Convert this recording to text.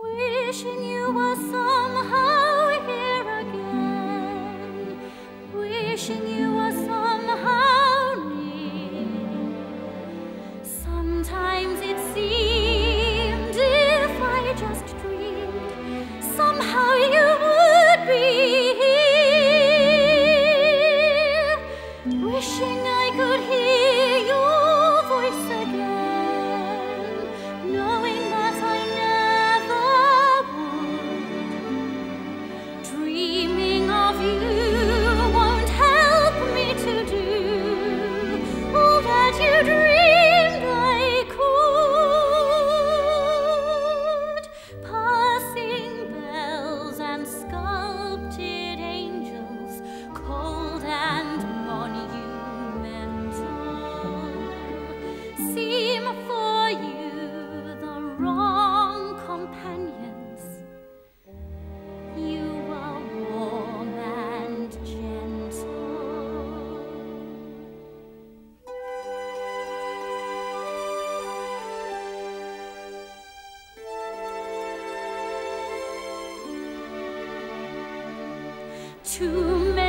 Wishing you were somehow here again, wishing you were somehow near. Sometimes it seemed if I just dreamed, somehow you would be here. Wishing I could hear your voice again, knowing that I too many.